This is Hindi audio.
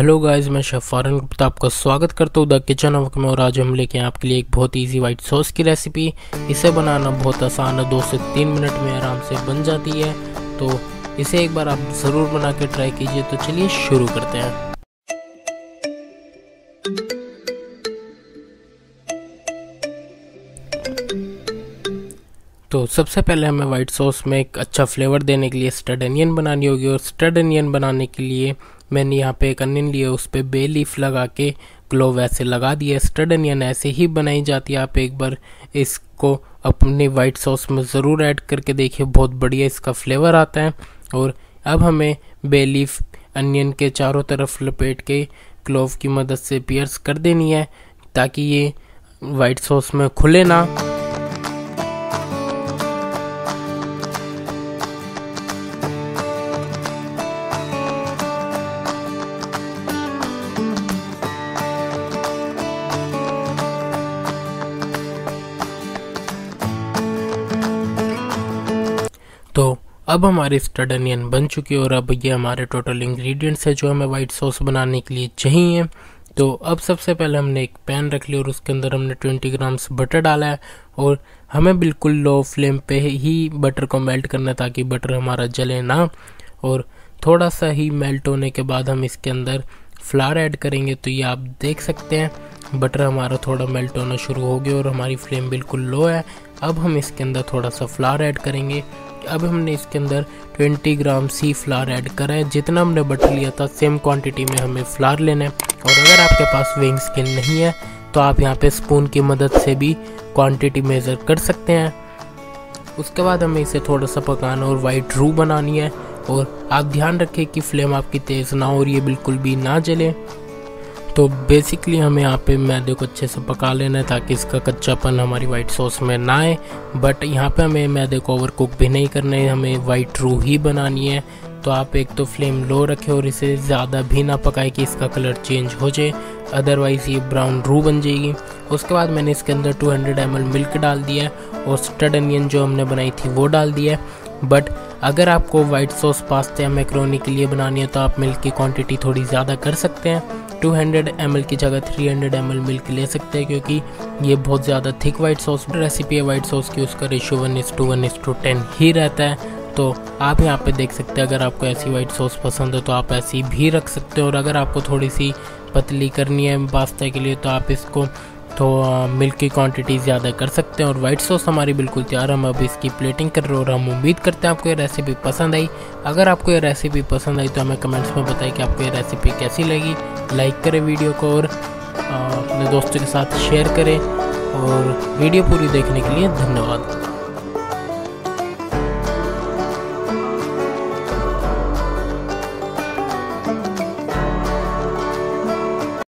हेलो गाइस, मैं शेफ फारन गुप्ता आपका स्वागत करता हूँ द किचन ऑफ में। और आज हम लेके हैं आपके लिए एक बहुत इजी वाइट सॉस की रेसिपी। इसे बनाना बहुत आसान है, 2 से 3 मिनट में आराम से बन जाती है। तो इसे एक बार आप ज़रूर बना के ट्राई कीजिए। तो चलिए शुरू करते हैं। तो सबसे पहले हमें वाइट सॉस में एक अच्छा फ्लेवर देने के लिए स्टर्ड अनियन बनानी होगी। और स्टर्ड अनियन बनाने के लिए मैंने यहाँ पे एक अनियन लिया, उस पर बे लीफ लगा के ग्लोव ऐसे लगा दिया। स्टर्ड अनियन ऐसे ही बनाई जाती है। आप एक बार इसको अपने वाइट सॉस में ज़रूर ऐड करके देखिए, बहुत बढ़िया इसका फ्लेवर आता है। और अब हमें बे लीफ अनियन के चारों तरफ लपेट के ग्लोव की मदद से पियर्स कर देनी है ताकि ये वाइट सॉस में खुले ना। तो अब हमारे स्टर्ड अनियन बन चुकी है और अब ये हमारे टोटल इंग्रेडिएंट्स है जो हमें वाइट सॉस बनाने के लिए चाहिए। तो अब सबसे पहले हमने एक पैन रख लिया और उसके अंदर हमने 20 ग्राम्स बटर डाला है। और हमें बिल्कुल लो फ्लेम पे ही बटर को मेल्ट करना है ताकि बटर हमारा जले ना। और थोड़ा सा ही मेल्ट होने के बाद हम इसके अंदर फ्लावर ऐड करेंगे। तो ये आप देख सकते हैं बटर हमारा थोड़ा मेल्ट होना शुरू हो गया और हमारी फ्लेम बिल्कुल लो है। अब हम इसके अंदर थोड़ा सा फ्लावर ऐड करेंगे। अब हमने इसके अंदर 20 ग्राम सी फ्लावर ऐड करा है। जितना हमने बटर लिया था सेम क्वांटिटी में हमें फ्लावर लेना है। और अगर आपके पास वेइंग स्केल नहीं है तो आप यहाँ पे स्पून की मदद से भी क्वांटिटी मेज़र कर सकते हैं। उसके बाद हमें इसे थोड़ा सा पकाना और वाइट रू बनानी है। और आप ध्यान रखें कि फ्लेम आपकी तेज़ ना हो और ये बिल्कुल भी ना जले। तो बेसिकली हमें यहाँ पे मैदे को अच्छे से पका लेना है ताकि इसका कच्चापन हमारी वाइट सॉस में ना आए। बट यहाँ पे हमें मैदे को ओवर कुक भी नहीं करना है, हमें वाइट रू ही बनानी है। तो आप एक तो फ्लेम लो रखें और इसे ज़्यादा भी ना पकाएं कि इसका कलर चेंज हो जाए, अदरवाइज़ ये ब्राउन रू बन जाएगी। उसके बाद मैंने इसके अंदर 200 ml मिल्क डाल दिया है और स्टर्ड अनियन जो हमने बनाई थी वो डाल दिया है। बट अगर आपको वाइट सॉस पास्ता या मैक्रोनी के लिए बनानी है तो आप मिल्क की क्वांटिटी थोड़ी ज़्यादा कर सकते हैं। 200 ml की जगह 300 ml मिल्क ले सकते हैं क्योंकि ये बहुत ज़्यादा थिक वाइट सॉस रेसिपी है वाइट सॉस की। उसका रेशियो 1:10 ही रहता है। तो आप यहाँ पे देख सकते हैं, अगर आपको ऐसी वाइट सॉस पसंद है तो आप ऐसी भी रख सकते हो। और अगर आपको थोड़ी सी पतली करनी है पास्ता के लिए तो आप इसको तो मिल्क की क्वांटिटी ज़्यादा कर सकते हैं। और वाइट सॉस हमारी बिल्कुल तैयार है। हम अब इसकी प्लेटिंग कर रहे हैं और हम उम्मीद करते हैं आपको ये रेसिपी पसंद आई। अगर आपको ये रेसिपी पसंद आई तो हमें कमेंट्स में बताएं कि आपको ये रेसिपी कैसी लगी। लाइक करें वीडियो को और अपने दोस्तों के साथ शेयर करें। और वीडियो पूरी देखने के लिए धन्यवाद।